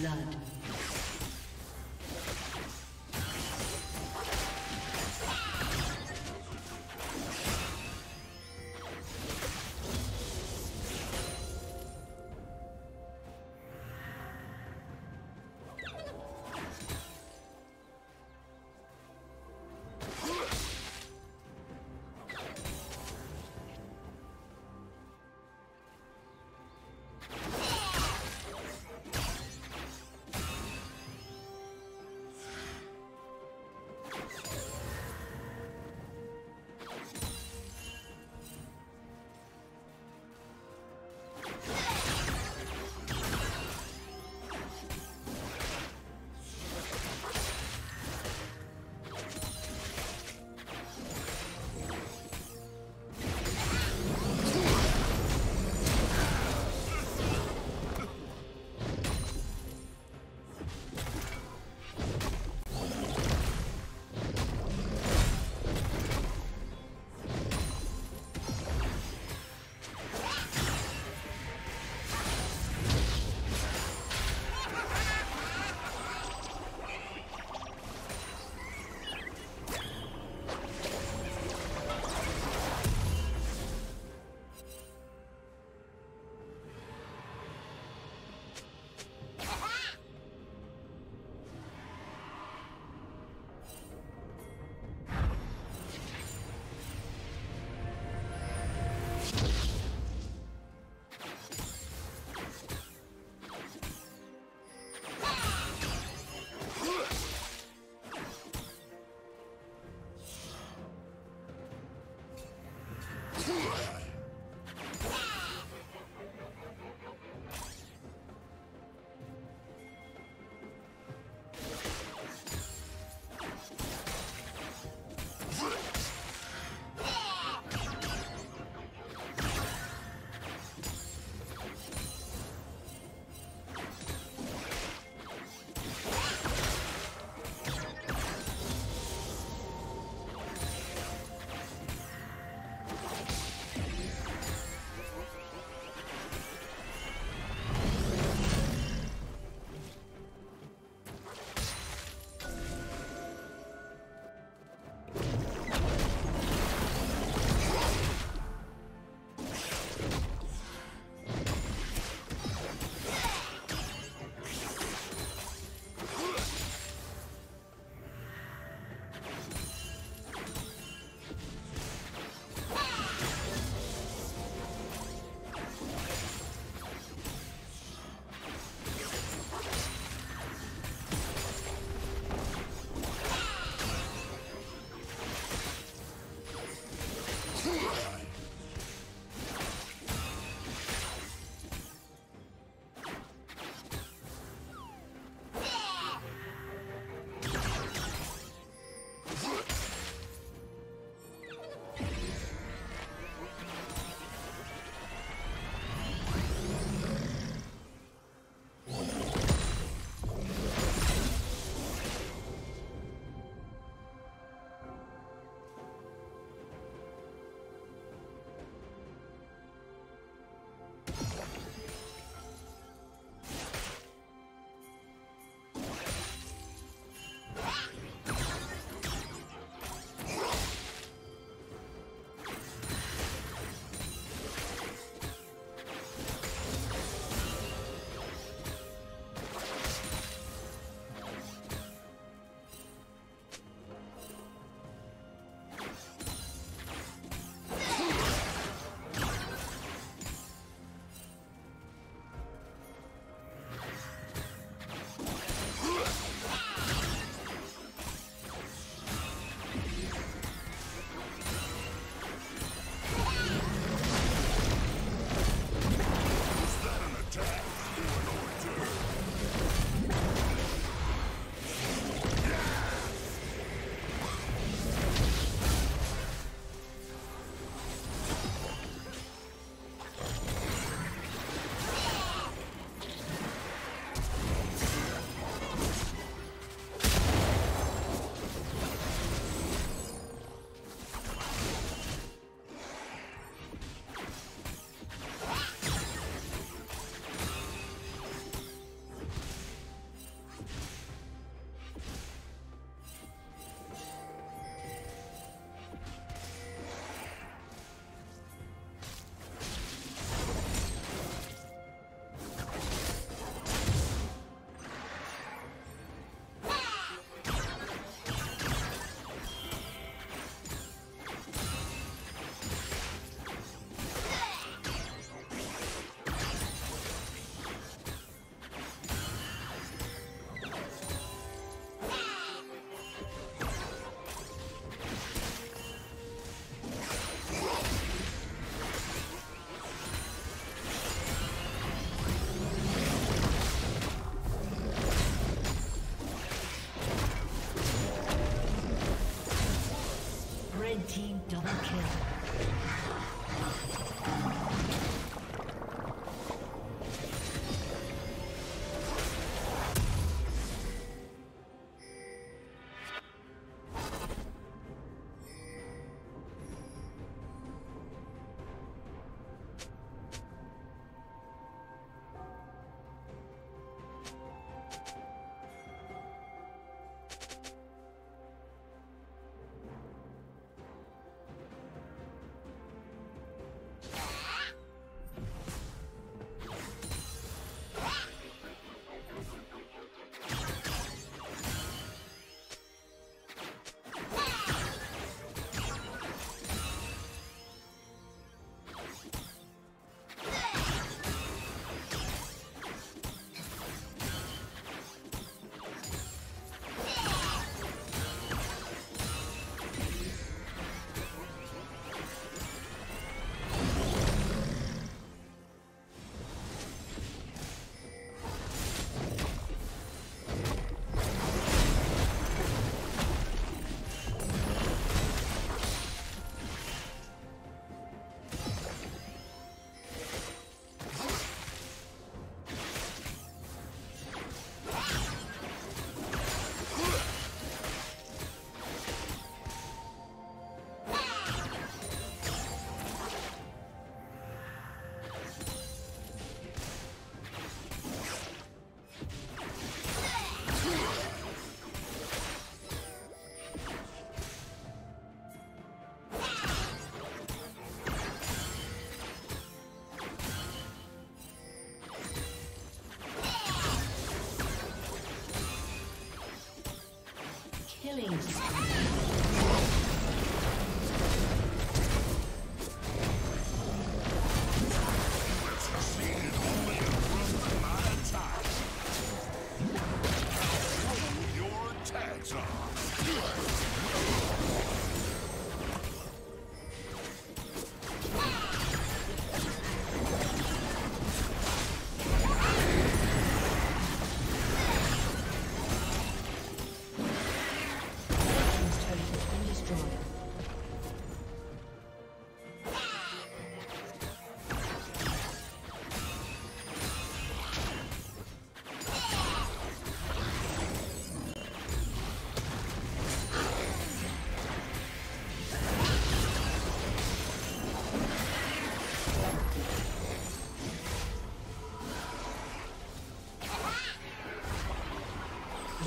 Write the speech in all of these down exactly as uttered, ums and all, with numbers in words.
blood.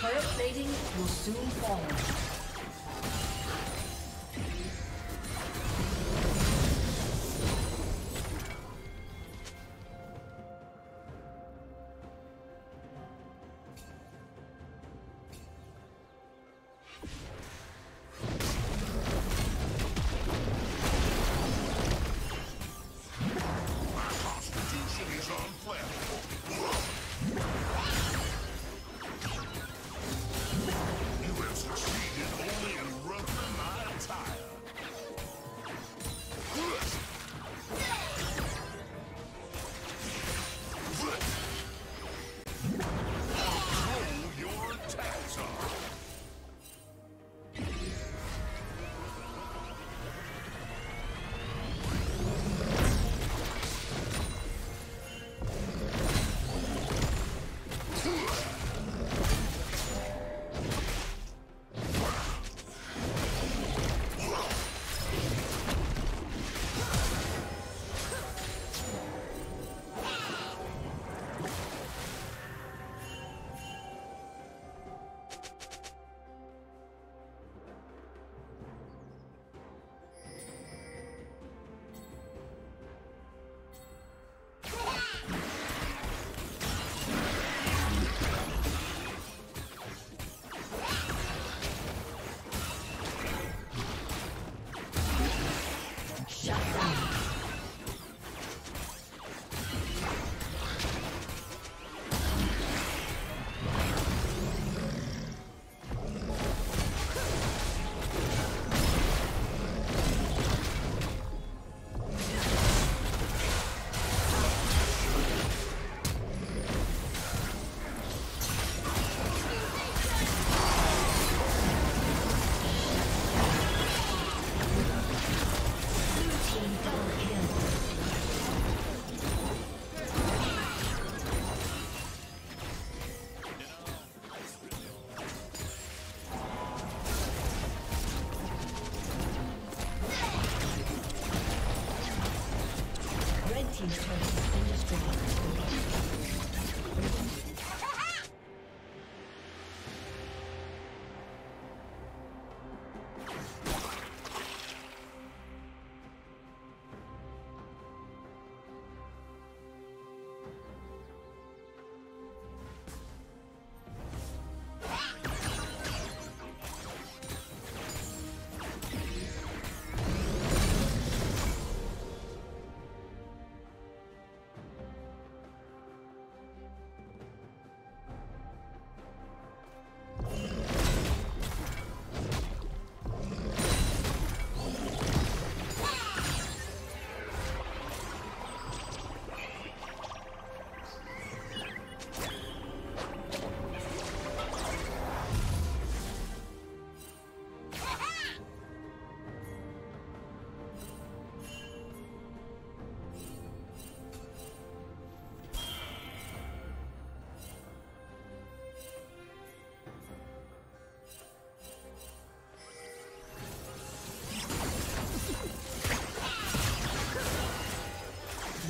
Turret plating will soon fall.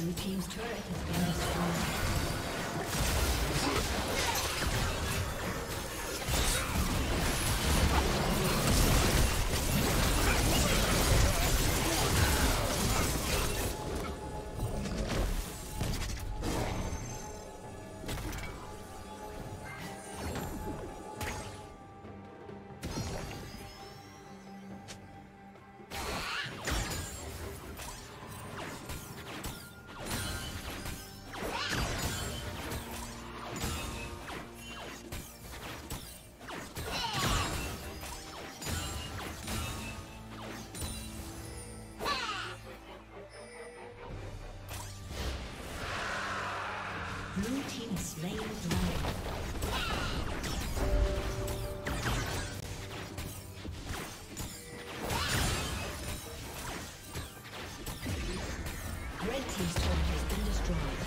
Blue team's turret has been destroyed. Blue team is slain the Red team's turret has been destroyed.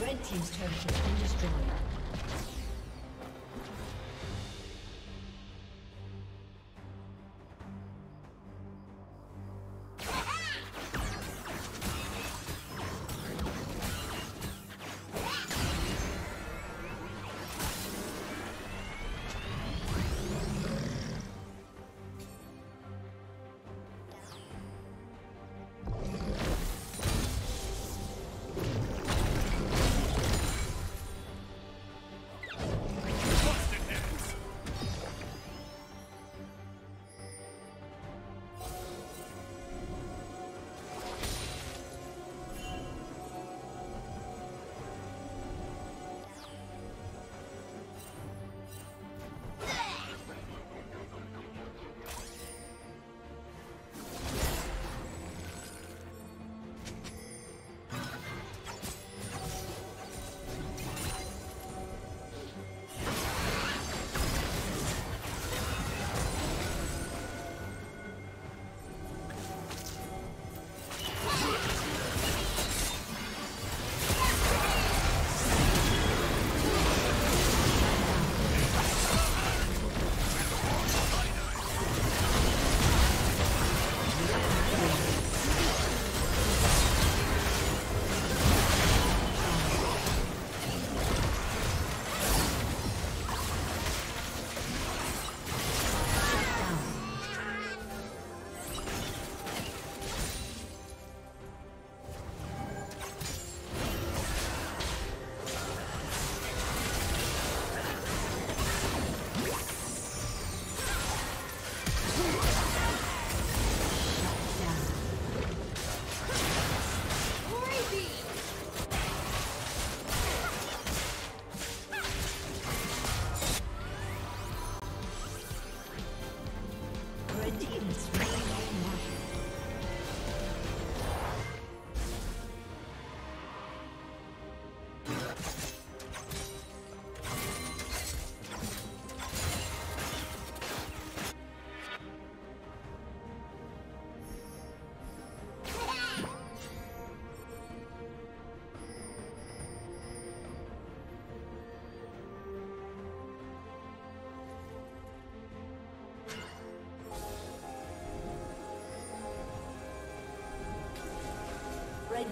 Red team's turret has been destroyed.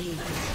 League.